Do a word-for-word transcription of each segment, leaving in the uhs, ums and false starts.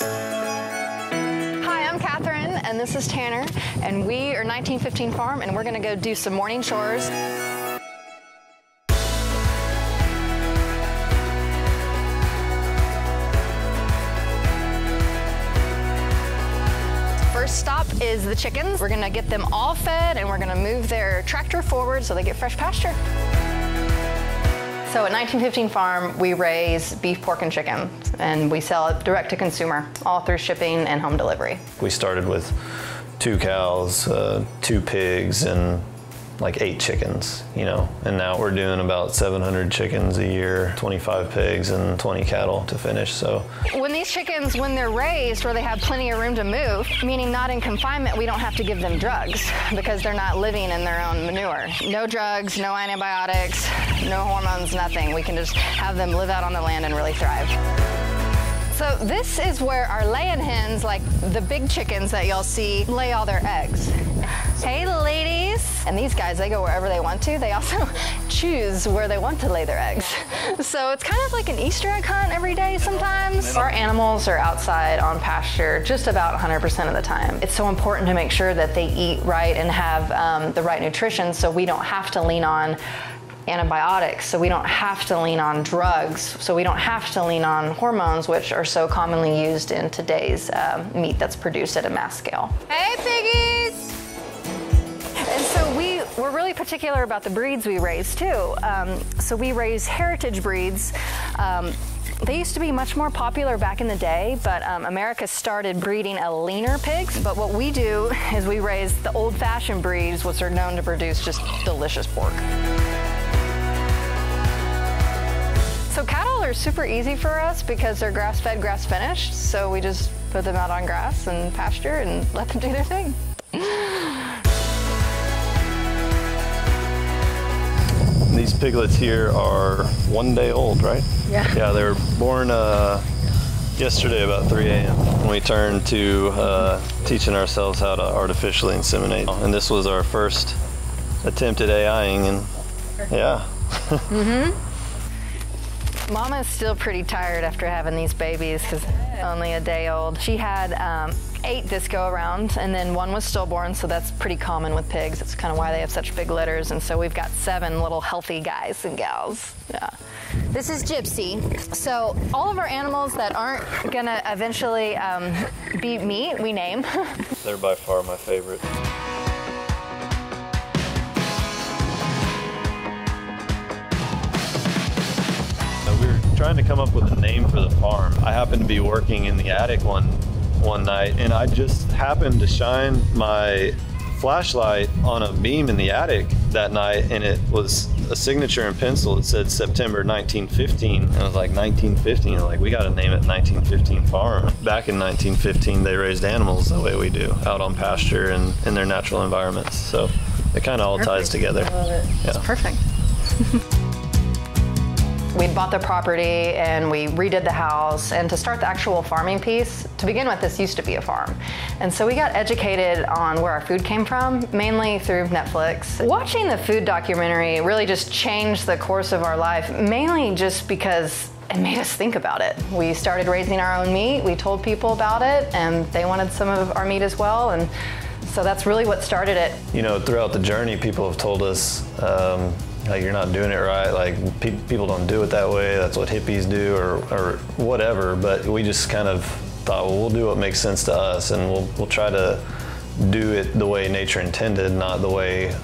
Hi, I'm Catherine, and this is Tanner, and we are nineteen fifteen Farm, and we're going to go do some morning chores. First stop is the chickens. We're gonna get them all fed and we're gonna move their tractor forward so they get fresh pasture. So at nineteen fifteen Farm, we raise beef, pork, and chicken, and we sell it direct to consumer, all through shipping and home delivery. We started with two cows, uh, two pigs, and like eight chickens, you know, and now we're doing about seven hundred chickens a year, twenty-five pigs and twenty cattle to finish, so. When these chickens, when they're raised where they have plenty of room to move, meaning not in confinement, we don't have to give them drugs because they're not living in their own manure. No drugs, no antibiotics, no hormones, nothing. We can just have them live out on the land and really thrive. So this is where our laying hens, like the big chickens that y'all see, lay all their eggs. Hey ladies! And these guys, they go wherever they want to. They also choose where they want to lay their eggs. So it's kind of like an Easter egg hunt every day sometimes. Our animals are outside on pasture just about one hundred percent of the time. It's so important to make sure that they eat right and have um, the right nutrition so we don't have to lean on antibiotics, so we don't have to lean on drugs, so we don't have to lean on hormones, which are so commonly used in today's um, meat that's produced at a mass scale. Hey piggies! And so we, we're really particular about the breeds we raise too. Um, so we raise heritage breeds. Um, They used to be much more popular back in the day, but um, America started breeding a leaner pigs. But what we do is we raise the old-fashioned breeds, which are known to produce just delicious pork. So cattle are super easy for us because they're grass-fed, grass-finished, so we just put them out on grass and pasture and let them do their thing. These piglets here are one day old, right? Yeah. Yeah, they were born uh, yesterday about three A M We turned to uh, teaching ourselves how to artificially inseminate. And this was our first attempt at A I-ing, and yeah. Mm-hmm. Mama's still pretty tired after having these babies because only a day old. She had um, eight this go around, and then one was stillborn, so that's pretty common with pigs. That's kind of why they have such big litters, and so we've got seven little healthy guys and gals. Yeah. This is Gypsy. So all of our animals that aren't gonna eventually um, be meat, we name. They're by far my favorite. Trying to come up with a name for the farm. I happened to be working in the attic one one night, and I just happened to shine my flashlight on a beam in the attic that night, and it was a signature in pencil. It said September nineteen fifteen, and I was like, nineteen fifteen? Like, we gotta name it nineteen fifteen Farm. Back in nineteen fifteen, they raised animals the way we do, out on pasture and in their natural environments. So it kind of all ties together. I love it. Yeah. It's perfect. We bought the property and we redid the house, and to start the actual farming piece, to begin with, this used to be a farm. And so we got educated on where our food came from, mainly through Netflix. Watching the food documentary really just changed the course of our life, mainly just because it made us think about it. We started raising our own meat, we told people about it, and they wanted some of our meat as well. And so that's really what started it. You know, throughout the journey, people have told us, um, like, you're not doing it right, like pe people don't do it that way, that's what hippies do, or, or whatever, but we just kind of thought, well, we'll do what makes sense to us, and we'll, we'll try to do it the way nature intended, not the way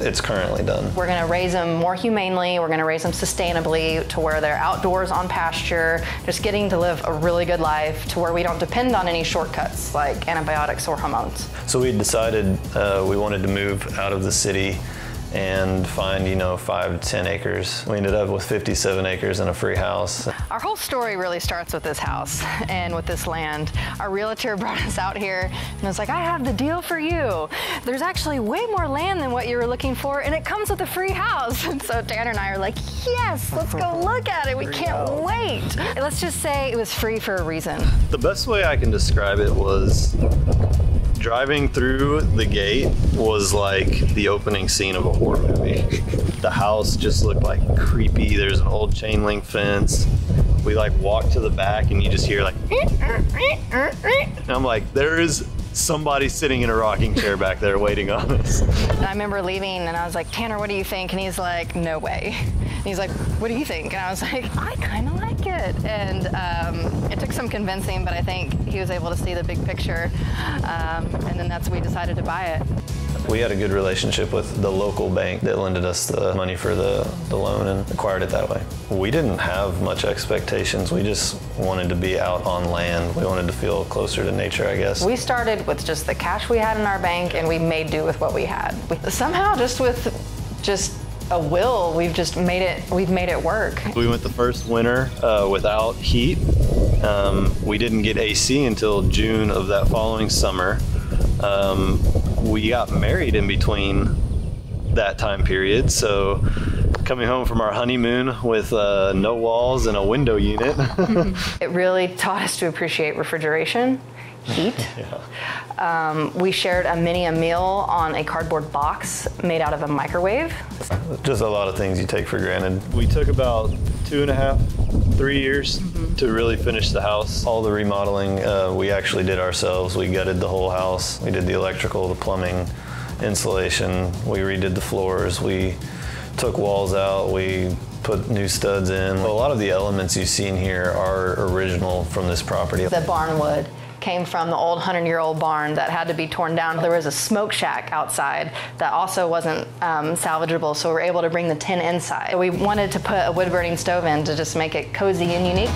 it's currently done. We're gonna raise them more humanely, we're gonna raise them sustainably to where they're outdoors on pasture, just getting to live a really good life to where we don't depend on any shortcuts like antibiotics or hormones. So we decided uh, we wanted to move out of the city and find, you know, five to ten acres. We ended up with fifty-seven acres and a free house. Our whole story really starts with this house and with this land. Our realtor brought us out here and was like, I have the deal for you. There's actually way more land than what you were looking for, and it comes with a free house. And so Tanner and I are like, yes, let's go look at it. We can't wait. Let's just say it was free for a reason. The best way I can describe it was, driving through the gate was like the opening scene of a horror movie. The house just looked like creepy. There's an old chain link fence. We like walk to the back and you just hear like, and I'm like, there is somebody sitting in a rocking chair back there waiting on us. I remember leaving and I was like, Tanner, what do you think? And he's like, no way. And he's like, what do you think? And I was like, I kind of like it. And um, it took some convincing, but I think he was able to see the big picture. Um, and then that's when we decided to buy it. We had a good relationship with the local bank that lended us the money for the, the loan and acquired it that way. We didn't have much expectations. We just wanted to be out on land. We wanted to feel closer to nature, I guess. We started with just the cash we had in our bank and we made do with what we had. We, somehow just with just a will, we've just made it, we've made it work. We went the first winter uh, without heat. Um, we didn't get A C until June of that following summer. Um, we got married in between that time period, so coming home from our honeymoon with uh, no walls and a window unit. It really taught us to appreciate refrigeration, heat. Yeah. Um, we shared a mini a meal on a cardboard box made out of a microwave. Just a lot of things you take for granted. We took about two and a half, three years mm-hmm. to really finish the house. All the remodeling uh, we actually did ourselves. We gutted the whole house. We did the electrical, the plumbing, insulation. We redid the floors. We took walls out. We put new studs in. A lot of the elements you've seen here are original from this property. The barnwood came from the old hundred-year-old barn that had to be torn down. There was a smoke shack outside that also wasn't um, salvageable, so we were able to bring the tin inside. We wanted to put a wood-burning stove in to just make it cozy and unique.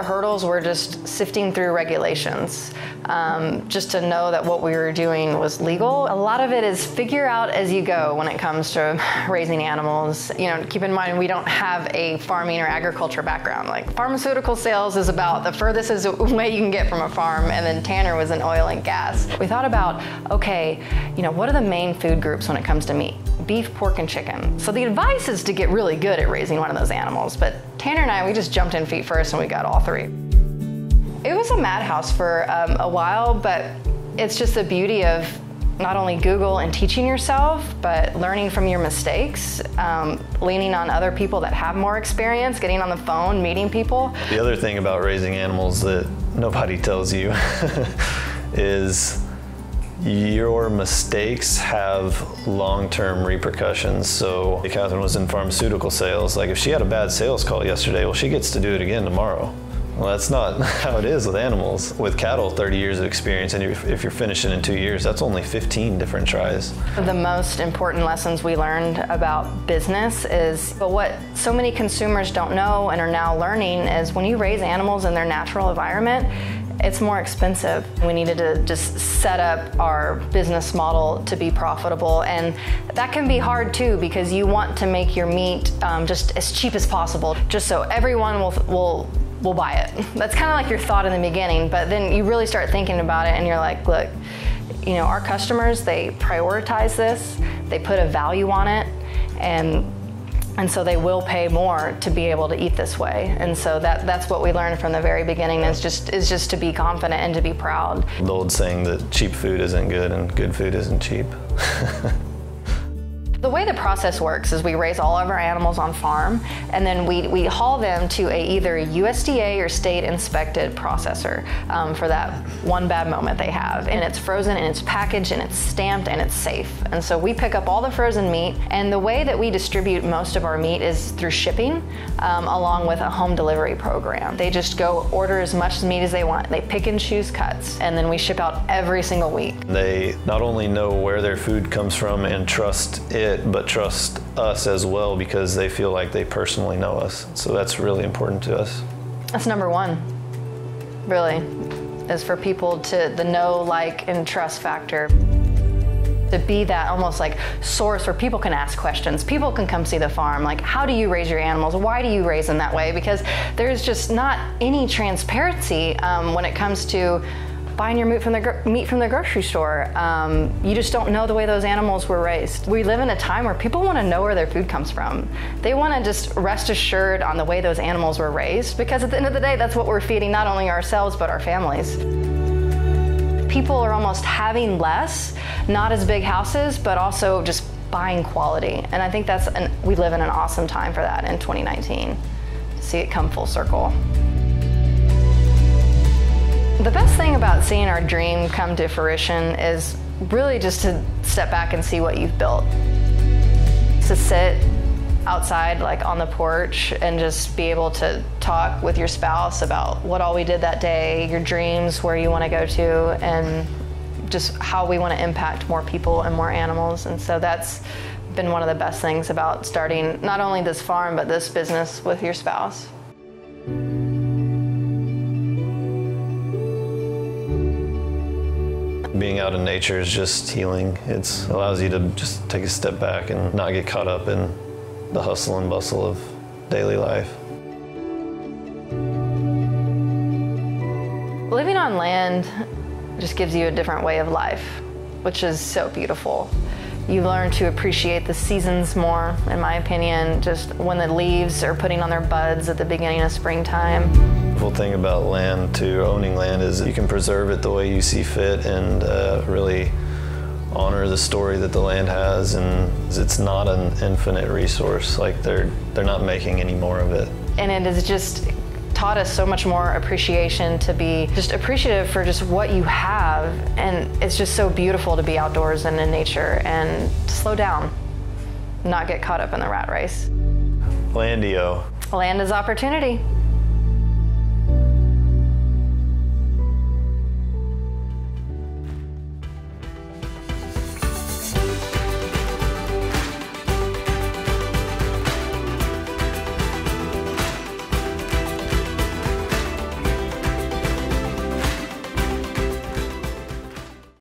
Hurdles were just sifting through regulations, um, just to know that what we were doing was legal. A lot of it is figure out as you go when it comes to raising animals. You know, keep in mind we don't have a farming or agriculture background. Like pharmaceutical sales is about the furthest is way you can get from a farm, and then Tanner was in oil and gas. We thought about, okay, you know, what are the main food groups when it comes to meat? Beef, pork, and chicken. So the advice is to get really good at raising one of those animals, but Tanner and I, we just jumped in feet first and we got all three. It was a madhouse for um, a while, but it's just the beauty of not only Google and teaching yourself, but learning from your mistakes, um, leaning on other people that have more experience, getting on the phone, meeting people. The other thing about raising animals that nobody tells you is your mistakes have long-term repercussions. So Catherine was in pharmaceutical sales. Like if she had a bad sales call yesterday, well, she gets to do it again tomorrow. Well, that's not how it is with animals. With cattle, thirty years of experience, and if you're finishing in two years, that's only fifteen different tries. The most important lessons we learned about business is, but what so many consumers don't know and are now learning is when you raise animals in their natural environment, it's more expensive. We needed to just set up our business model to be profitable, and that can be hard too because you want to make your meat um, just as cheap as possible, just so everyone will will will buy it. That's kind of like your thought in the beginning, but then you really start thinking about it, and you're like, look, you know, our customers, they prioritize this, they put a value on it, and. And so they will pay more to be able to eat this way. And so that, that's what we learned from the very beginning is just, is just to be confident and to be proud. The old saying that cheap food isn't good and good food isn't cheap. The way the process works is we raise all of our animals on farm, and then we, we haul them to a either a U S D A or state inspected processor um, for that one bad moment they have. And it's frozen and it's packaged and it's stamped and it's safe. And so we pick up all the frozen meat, and the way that we distribute most of our meat is through shipping um, along with a home delivery program. They just go order as much meat as they want. They pick and choose cuts, and then we ship out every single week. They not only know where their food comes from and trust it, but trust us as well because they feel like they personally know us. So that's really important to us. That's number one, really, is for people to, the know, like, and trust factor. To be that almost like source where people can ask questions. People can come see the farm, like how do you raise your animals? Why do you raise them that way? Because there's just not any transparency um, when it comes to buying your meat from the, meat from the grocery store. Um, you just don't know the way those animals were raised. We live in a time where people want to know where their food comes from. They want to just rest assured on the way those animals were raised, because at the end of the day, that's what we're feeding not only ourselves, but our families. People are almost having less, not as big houses, but also just buying quality. And I think that's an, we live in an awesome time for that in twenty nineteen, to see it come full circle. The best thing about seeing our dream come to fruition is really just to step back and see what you've built. To sit outside, like on the porch, and just be able to talk with your spouse about what all we did that day, your dreams, where you want to go to, and just how we want to impact more people and more animals. And so that's been one of the best things about starting not only this farm, but this business with your spouse. Being out in nature is just healing. It allows you to just take a step back and not get caught up in the hustle and bustle of daily life. Living on land just gives you a different way of life, which is so beautiful. You learn to appreciate the seasons more, in my opinion, just when the leaves are putting on their buds at the beginning of springtime. The cool thing about land, too, owning land, is you can preserve it the way you see fit and uh, really honor the story that the land has. And it's not an infinite resource. Like they're they're not making any more of it. And it has just taught us so much more appreciation, to be just appreciative for just what you have. And it's just so beautiful to be outdoors and in nature and slow down, not get caught up in the rat race. LANDiO. Land is Opportunity.